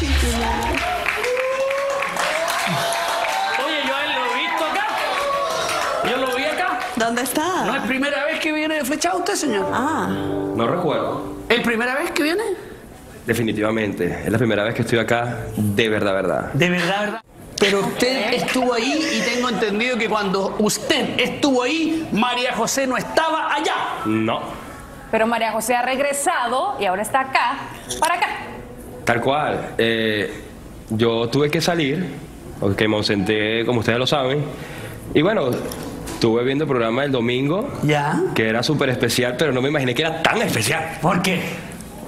Thank you, Mama. ¿Dónde está? ¿No es primera vez que viene flechado usted, señor? Ah. No recuerdo. ¿Es primera vez que viene? Definitivamente. Es la primera vez que estoy acá de verdad, verdad. ¿De verdad, verdad? Pero usted estuvo ahí y tengo entendido que cuando usted estuvo ahí, Mariajosé no estaba allá. No. Pero Mariajosé ha regresado y ahora está acá, para acá. Tal cual. Yo tuve que salir, porque me ausenté, como ustedes lo saben. Y bueno... estuve viendo el programa del domingo, ¿ya? Que era súper especial, pero no me imaginé que era tan especial. ¿Por qué?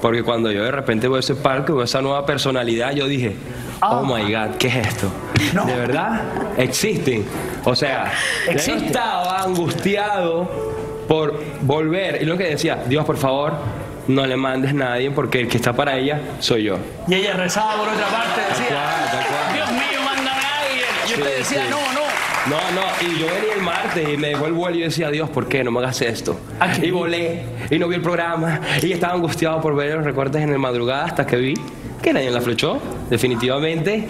Porque cuando yo de repente veo ese palco y veo esa nueva personalidad, yo dije, oh my God, ¿qué es esto? No. ¿De verdad? Existen. O sea, yo estaba angustiado por volver. Y lo que decía, Dios, por favor, no le mandes a nadie porque el que está para ella soy yo. Y ella rezaba por otra parte, decía, da cual. Dios mío, manda a nadie. Y usted decía, no. Y yo venía el martes y me dejó el vuelo y yo decía, Dios, ¿por qué no me hagas esto? Y volé, y no vi el programa, y estaba angustiado por ver los recortes en la madrugada hasta que vi que nadie la flechó. Definitivamente,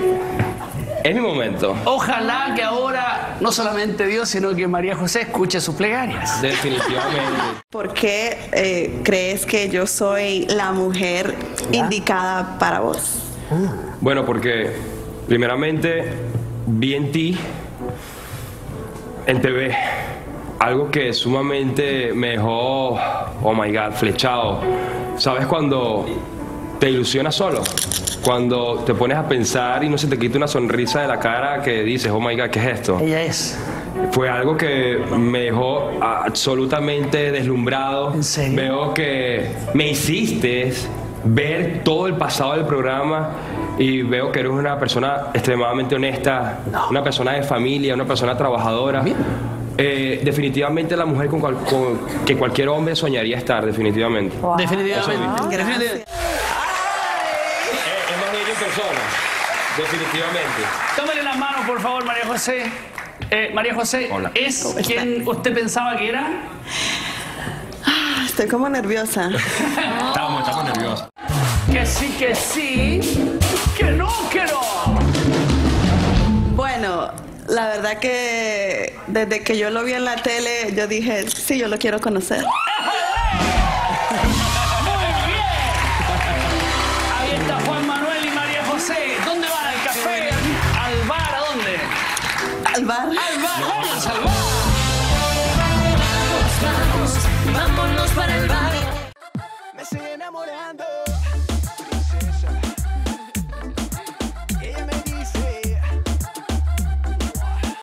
es mi momento. Ojalá que ahora no solamente Dios, sino que Mariajosé escuche sus plegarias. Definitivamente. ¿Por qué crees que yo soy la mujer indicada para vos? Bueno, porque primeramente vi en ti, en TV, algo que sumamente me dejó, oh my God, flechado. ¿Sabes cuando te ilusionas solo? Cuando te pones a pensar y no se te quita una sonrisa de la cara que dices, oh my God, ¿qué es esto? Ella es. Fue algo que me dejó absolutamente deslumbrado. ¿En serio? Veo que me hiciste ver todo el pasado del programa y veo que eres una persona extremadamente honesta, una persona de familia, una persona trabajadora. Definitivamente la mujer con que cualquier hombre soñaría estar, definitivamente. Wow. Definitivamente. Es más bella persona, definitivamente. Tómale las manos, por favor, Mariajosé. Mariajosé, hola. ¿Es quien usted pensaba que era? Estoy como nerviosa. Estamos nerviosos. Que sí, que sí, que no, que no. Bueno, la verdad que desde que yo lo vi en la tele, yo dije, sí, yo lo quiero conocer.